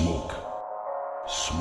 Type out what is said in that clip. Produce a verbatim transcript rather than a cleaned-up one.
Smoke. Smoke.